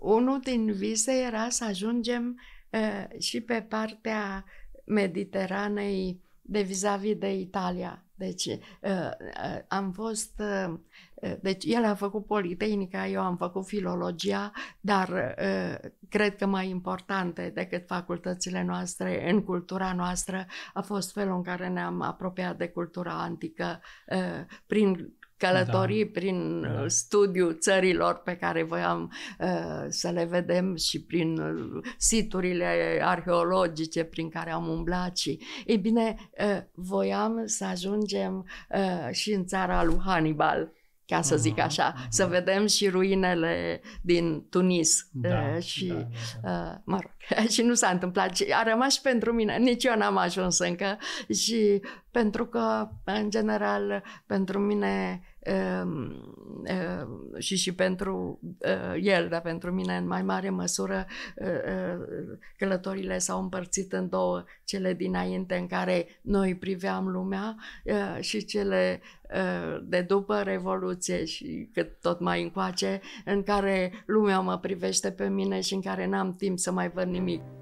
unul din vise era să ajungem și pe partea Mediteranei de vis-a-vis de Italia. Deci am fost... Deci el a făcut Politehnica, eu am făcut filologia, dar cred că mai importante decât facultățile noastre în cultura noastră a fost felul în care ne-am apropiat de cultura antică prin călătorii, prin studiu țărilor pe care voiam să le vedem și prin siturile arheologice prin care am umblat. Și, ei bine, voiam să ajungem și în țara lui Hannibal, ca să zic așa, să vedem și ruinele din Tunis. Mă rog, și nu s-a întâmplat. A rămas și pentru mine. Nici eu n-am ajuns încă. Și pentru că, în general, pentru mine și pentru el, dar pentru mine în mai mare măsură, călătorile s-au împărțit în două: cele dinainte în care noi priveam lumea și cele de după Revoluție și cât tot mai încoace, în care lumea mă privește pe mine și în care n-am timp să mai văd nimic.